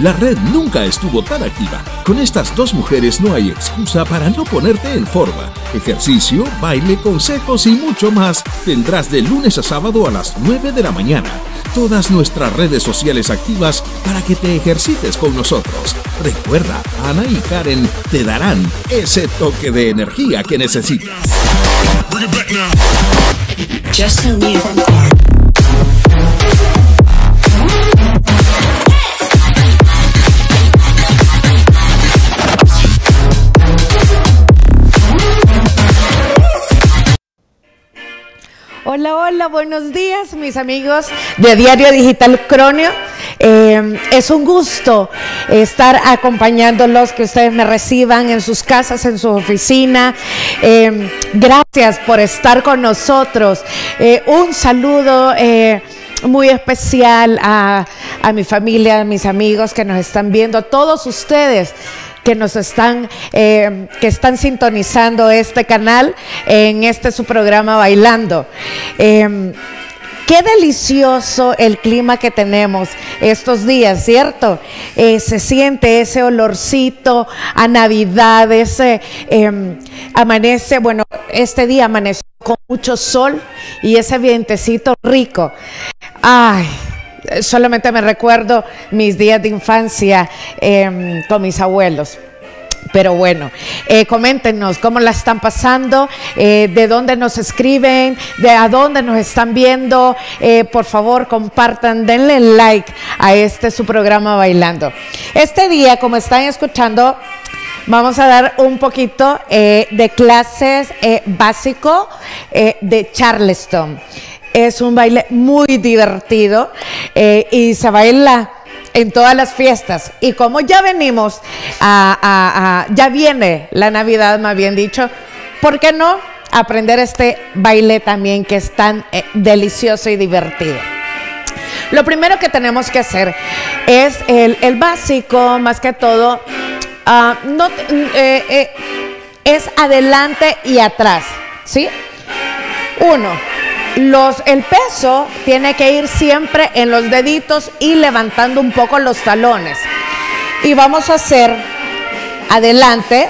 La red nunca estuvo tan activa. Con estas dos mujeres no hay excusa para no ponerte en forma. Ejercicio, baile, consejos y mucho más tendrás de lunes a sábado a las 9 de la mañana. Todas nuestras redes sociales activas para que te ejercites con nosotros. Recuerda, Ana y Karen te darán ese toque de energía que necesitas. Hola, hola, buenos días mis amigos de Diario Digital Cronio. Es un gusto estar acompañándolos, que ustedes me reciban en sus casas, en su oficina. Gracias por estar con nosotros. Un saludo muy especial a mi familia, a mis amigos que nos están viendo, a todos ustedes que nos están, sintonizando este canal en este su programa Bailando. Qué delicioso el clima que tenemos estos días, ¿cierto? Se siente ese olorcito a Navidad, ese amanece, bueno, este día amaneció con mucho sol y ese vientecito rico. Ay, solamente me recuerdo mis días de infancia con mis abuelos. Pero bueno, coméntenos cómo la están pasando, de dónde nos escriben, de a dónde nos están viendo. Por favor, compartan, denle like a este su programa Bailando. Este día, como están escuchando, vamos a dar un poquito de clases básico de Charleston. Es un baile muy divertido y se baila en todas las fiestas. Y como ya venimos, ya viene la Navidad, más bien dicho, ¿por qué no aprender este baile también que es tan delicioso y divertido? Lo primero que tenemos que hacer es el básico, más que todo, es adelante y atrás, ¿sí? Uno. El peso tiene que ir siempre en los deditos y levantando un poco los talones. Y vamos a hacer adelante,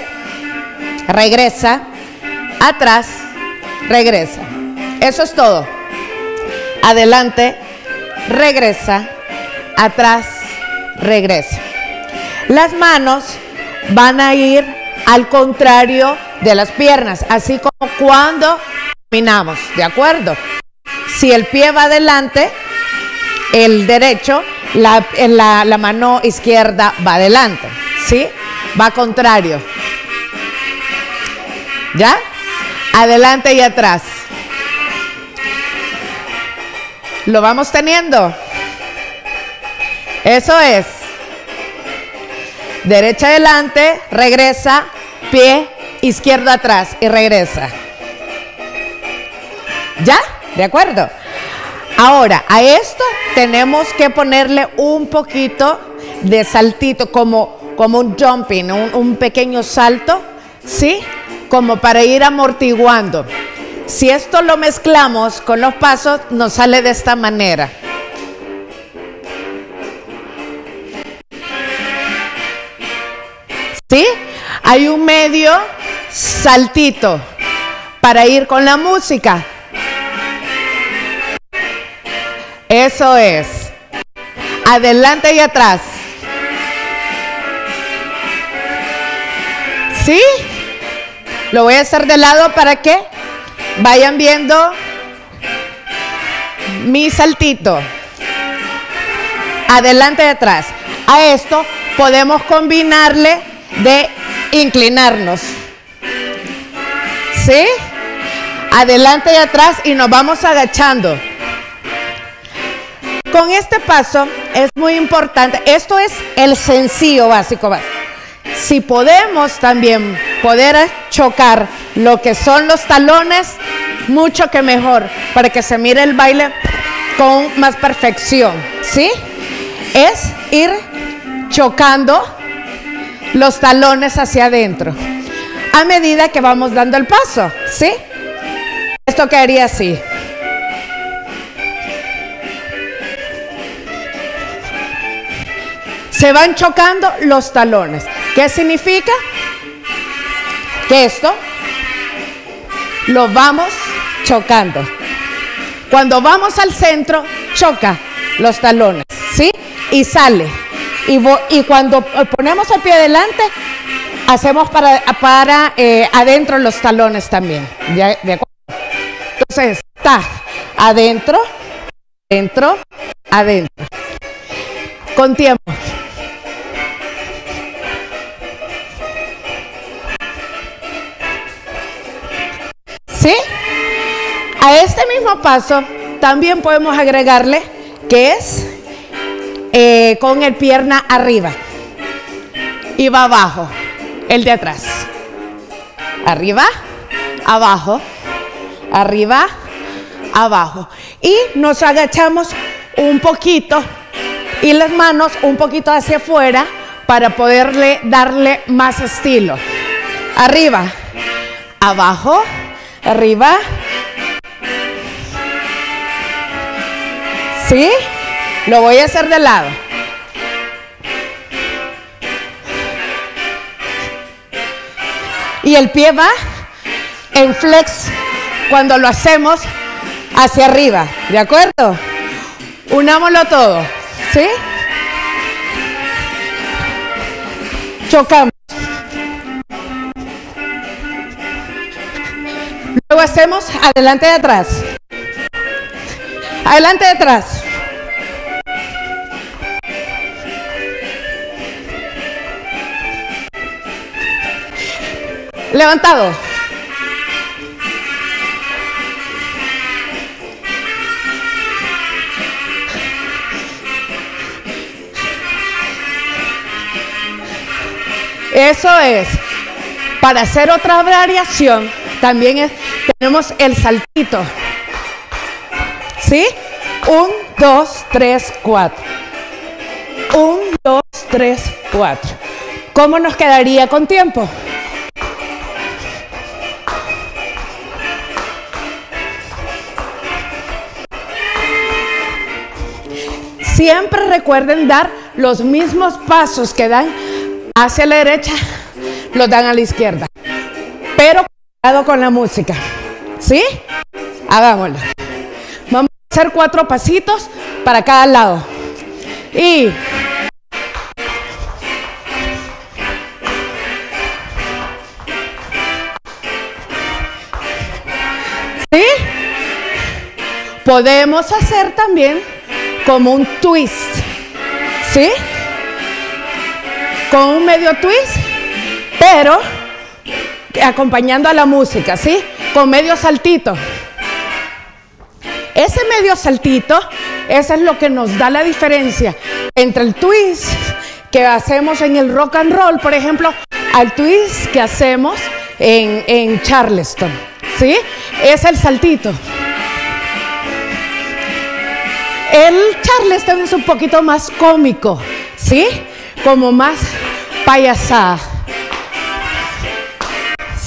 regresa, atrás, regresa. Eso es todo. Adelante, regresa, atrás, regresa. Las manos van a ir al contrario de las piernas, así como cuando caminamos, ¿de acuerdo? Si el pie va adelante, el derecho, la mano izquierda va adelante, ¿sí? Va contrario. ¿Ya? Adelante y atrás. ¿Lo vamos teniendo? Eso es. Derecha adelante, regresa, pie izquierdo atrás y regresa. ¿Ya? ¿De acuerdo? Ahora, a esto tenemos que ponerle un poquito de saltito, como un jumping, un pequeño salto, ¿sí? Como para ir amortiguando. Si esto lo mezclamos con los pasos, nos sale de esta manera. ¿Sí? Hay un medio saltito para ir con la música. Eso es. Adelante y atrás. ¿Sí? Lo voy a hacer de lado para que vayan viendo mi saltito. Adelante y atrás. A esto podemos combinarle de inclinarnos. ¿Sí? Adelante y atrás y nos vamos agachando. Con este paso es muy importante, esto es el sencillo básico. Si podemos también poder chocar lo que son los talones, mucho que mejor, para que se mire el baile con más perfección, ¿sí? Es ir chocando los talones hacia adentro, a medida que vamos dando el paso, ¿sí? Esto quedaría así. Se van chocando los talones. ¿Qué significa? Que esto lo vamos chocando. Cuando vamos al centro, choca los talones, ¿sí? Y sale. Y cuando ponemos el pie adelante, hacemos para adentro los talones también. ¿Ya? ¿De acuerdo? Entonces, está adentro, adentro, adentro. Con tiempo. ¿Sí? A este mismo paso también podemos agregarle que es con el pierna arriba y va abajo, el de atrás. Arriba, abajo, arriba, abajo. Y nos agachamos un poquito y las manos un poquito hacia afuera para poderle darle más estilo. Arriba, abajo, arriba. ¿Sí? Lo voy a hacer de lado. Y el pie va en flex cuando lo hacemos hacia arriba. ¿De acuerdo? Unámoslo todo. ¿Sí? Chocamos. Luego hacemos adelante y atrás. Adelante y atrás. Levantado. Eso es. Para hacer otra variación, también tenemos el saltito. ¿Sí? 1, 2, 3, 4. 1, 2, 3, 4. ¿Cómo nos quedaría con tiempo? Siempre recuerden dar los mismos pasos que dan hacia la derecha, los dan a la izquierda. Pero cuidado con la música, ¿sí? Hagámoslo. Vamos a hacer 4 pasitos para cada lado. Y... ¿sí? Podemos hacer también... como un twist, ¿sí? Con un medio twist, pero acompañando a la música, ¿sí? Con medio saltito. Ese medio saltito, eso es lo que nos da la diferencia entre el twist que hacemos en el rock and roll, por ejemplo, al twist que hacemos en Charleston, ¿sí? Es el saltito. El Charleston es un poquito más cómico, ¿sí? Como más payasada.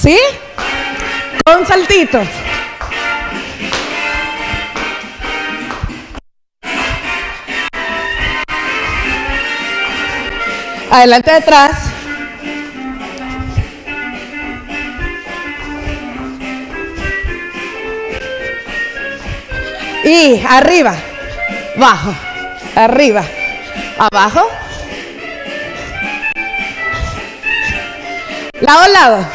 ¿Sí? Con saltitos. Adelante, detrás. Y arriba. Bajo, arriba, abajo, lado a lado.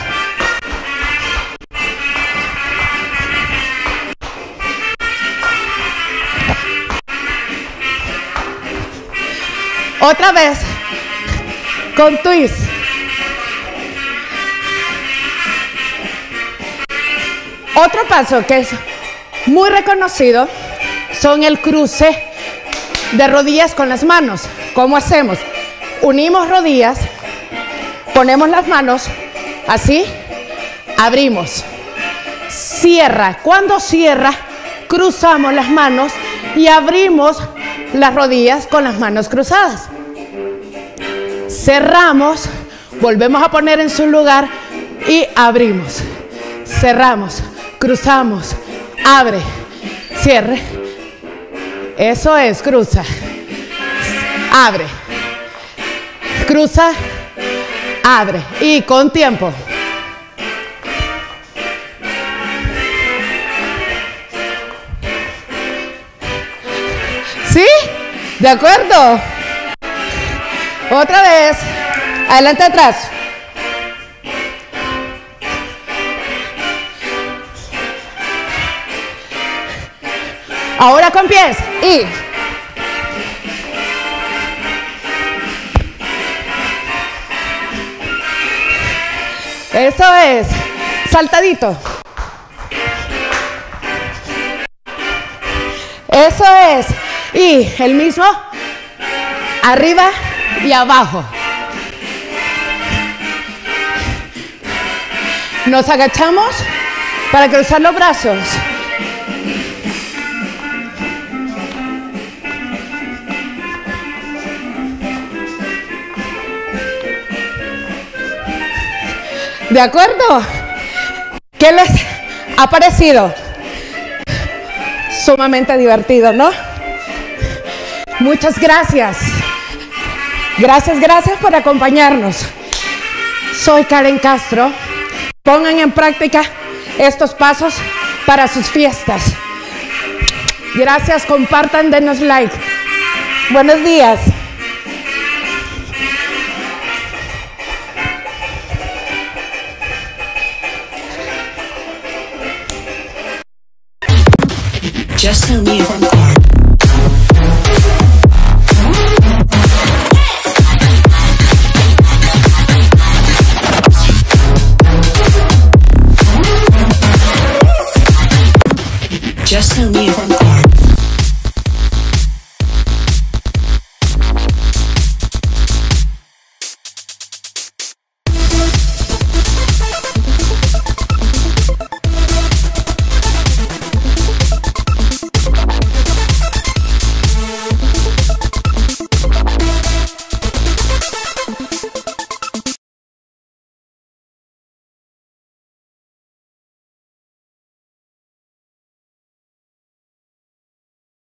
Otra vez, con twist. Otro paso que es muy reconocido son el cruce de rodillas con las manos. ¿Cómo hacemos? Unimos rodillas, ponemos las manos así, abrimos, cierra. Cuando cierra, cruzamos las manos y abrimos las rodillas con las manos cruzadas. Cerramos, volvemos a poner en su lugar y abrimos. Cerramos, cruzamos, abre, cierre. Eso es, cruza, abre, cruza, abre y con tiempo. ¿Sí? ¿De acuerdo? Otra vez. Adelante, atrás. Ahora con pies y... Eso es. Saltadito. Eso es. Y el mismo, arriba y abajo. Nos agachamos para cruzar los brazos. ¿De acuerdo? ¿Qué les ha parecido? Sumamente divertido, ¿no? Muchas gracias. Gracias, gracias por acompañarnos. Soy Karen Castro. Pongan en práctica estos pasos para sus fiestas. Gracias, compartan, denos like. Buenos días. Just so new. Just so new.